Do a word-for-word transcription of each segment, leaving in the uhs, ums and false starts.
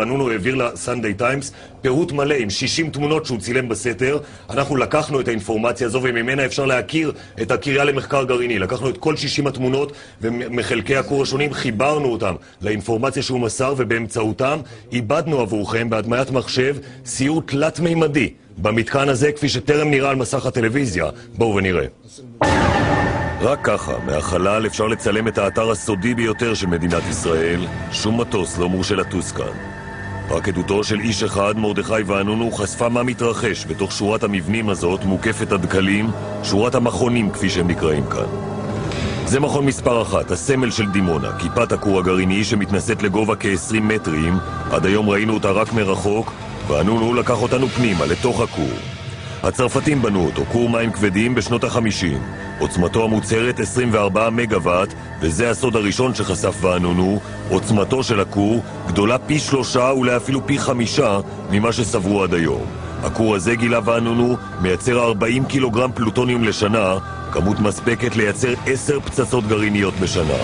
ונונו העביר לסנדיי טיימס פירוט מלא עם שישים תמונות שהוא צילם בסתר. אנחנו לקחנו את האינפורמציה הזו וממנה אפשר להכיר את הקריה למחקר גרעיני. לקחנו את כל שישים התמונות ומחלקי הכור השונים חיברנו אותם לאינפורמציה שהוא מסר, ובאמצעותם איבדנו עבורכם בהדמיית מחשב סיור תלת מימדי במתקן הזה כפי שטרם נראה על מסך הטלוויזיה. בואו ונראה. רק ככה, מהחלל אפשר לצלם את האתר הסודי ביותר של מדינת ישראל. שום מטוס לא מורשה לטוס כאן. רק עדותו של איש אחד, מרדכי ואנונו, חשפה מה מתרחש בתוך שורת המבנים הזאת, מוקפת הדקלים, שורת המכונים כפי שהם נקראים כאן. זה מכון מספר אחת, הסמל של דימונה, כיפת הכור הגרעיני שמתנשאת לגובה כעשרים מטרים. עד היום ראינו אותה רק מרחוק, ואנונו לקח אותנו פנימה, לתוך הכור. הצרפתים בנו אותו, כור מים כבדים בשנות החמישים. עוצמתו המוצהרת עשרים וארבעה מגוואט, וזה הסוד הראשון שחשף ואנונו. עוצמתו של הכור גדולה פי שלושה ואולי אפילו פי חמישה ממה שסברו עד היום. הכור הזה, גילה ואנונו, מייצר ארבעים קילוגרם פלוטוניום לשנה, כמות מספקת לייצר עשר פצצות גרעיניות בשנה.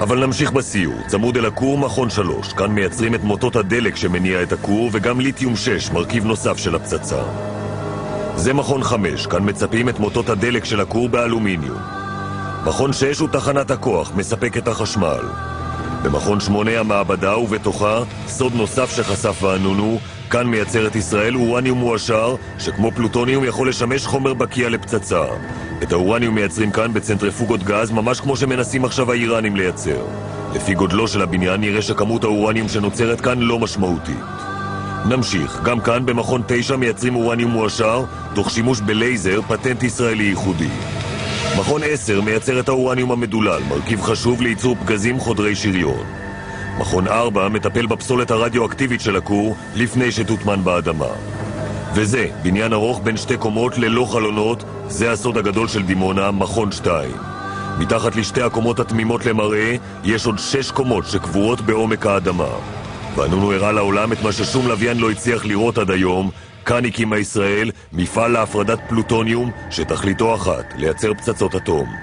אבל נמשיך בסיור. צמוד אל הכור מכון שלוש. כאן מייצרים את מוטות הדלק שמניע את הכור, וגם ליתיום שש, מרכיב נוסף של הפצצה. זה מכון חמש. כאן מצפים את מוטות הדלק של הכור באלומיניום. מכון שש הוא תחנת הכוח, מספק את החשמל. במכון שמונה המעבדה, ובתוכה סוד נוסף שחשף ואנונו. כאן מייצרת ישראל אורניום מועשר, שכמו פלוטוניום יכול לשמש חומר בקיע לפצצה. את האורניום מייצרים כאן בצנטריפוגות גז, ממש כמו שמנסים עכשיו האיראנים לייצר. לפי גודלו של הבניין נראה שכמות האורניום שנוצרת כאן לא משמעותית. נמשיך, גם כאן במכון תשע מייצרים אורניום מועשר, תוך שימוש בלייזר, פטנט ישראלי ייחודי. מכון עשר מייצר את האורניום המדולל, מרכיב חשוב לייצור פגזים חודרי שריון. מכון ארבע מטפל בפסולת הרדיואקטיבית של הכור לפני שתוטמן באדמה. וזה, בניין ארוך בין שתי קומות ללא חלונות, זה הסוד הגדול של דימונה, מכון שתיים. מתחת לשתי הקומות התמימות למראה, יש עוד שש קומות שקבועות בעומק האדמה. ואנונו הראה לעולם את מה ששום לוויין לא הצליח לראות עד היום. כאן הקימה ישראל מפעל להפרדת פלוטוניום, שתכליתו אחת, לייצר פצצות אטום.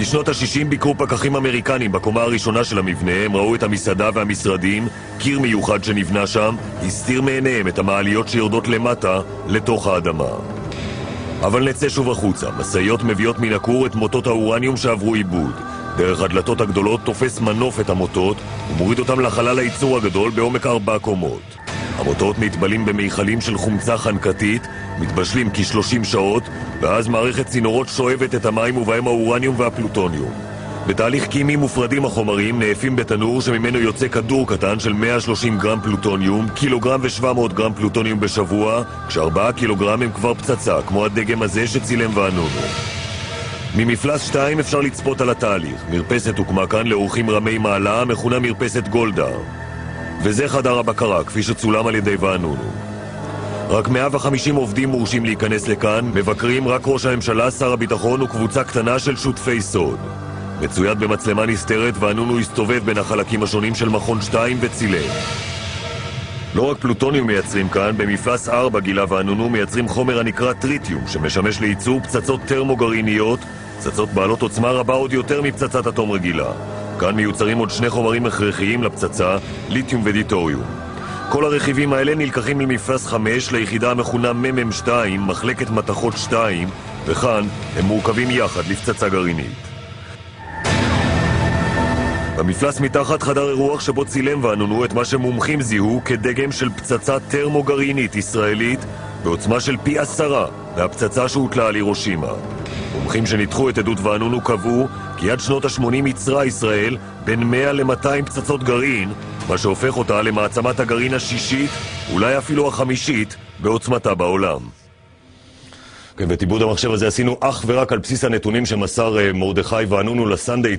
בשנות ה-שישים ביקרו פקחים אמריקנים בקומה הראשונה של המבנה. הם ראו את המסעדה והמשרדים, קיר מיוחד שנבנה שם, הסתיר מעיניהם את המעליות שיורדות למטה, לתוך האדמה. אבל נצא שוב החוצה, משאיות מביאות מן הכור את מוטות האורניום שעברו עיבוד. דרך הדלתות הגדולות תופס מנוף את המוטות, ומוריד אותם לחלל הייצור הגדול בעומק ארבע קומות. המוטות נטבלים במיכלים של חומצה חנקתית, מתבשלים כשלושים שעות, ואז מערכת צינורות שואבת את המים ובהם האורניום והפלוטוניום. בתהליך כימי מופרדים החומרים, נאפים בתנור שממנו יוצא כדור קטן של מאה ושלושים גרם פלוטוניום, קילוגרם ושבע מאות גרם פלוטוניום בשבוע, כשארבעה קילוגרם הם כבר פצצה, כמו הדגם הזה שצילם ואנונו. ממפלס שתיים אפשר לצפות על התהליך. מרפסת הוקמה כאן לאורחים רמי מעלה, מכונה מרפסת גולדה. וזה חדר הבקרה, כפי שצולם על ידי ואנונו. רק מאה וחמישים עובדים מורשים להיכנס לכאן, מבקרים רק ראש הממשלה, שר הביטחון וקבוצה קטנה של שותפי סוד. מצויד במצלמה נסתרת, ואנונו הסתובב בין החלקים השונים של מכון שתיים וצילם. לא רק פלוטוניום מייצרים כאן, במפלס ארבע גילה ואנונו מייצרים חומר הנקרא טריטיום, שמשמש לייצור פצצות טרמוגרעיניות, פצצות בעלות עוצמה רבה עוד יותר מפצצת אטום רגילה. כאן מיוצרים עוד שני חומרים הכרחיים לפצצה, ליתיום ודיטוריום. כל הרכיבים האלה נלקחים למפלס חמש, ליחידה המכונה מ"מ שתיים, מחלקת מתכות שתיים, וכאן הם מורכבים יחד לפצצה גרעינית. במפלס מתחת חדר אירוח שבו צילם ואנונו את מה שמומחים זיהו כדגם של פצצה טרמוגרעינית ישראלית, בעוצמה של פי עשרה מהפצצה שהוטלה על הירושימה. מומחים שניתחו את עדות ואנונו קבעו כי עד שנות ה-שמונים ייצרה ישראל בין מאה ל-מאתיים פצצות גרעין, מה שהופך אותה למעצמת הגרעין השישית, אולי אפילו החמישית, בעוצמתה בעולם. ואת עיבוד המחשב הזה עשינו אך ורק על בסיס הנתונים שמסר מרדכי ואנונו לסנדיי.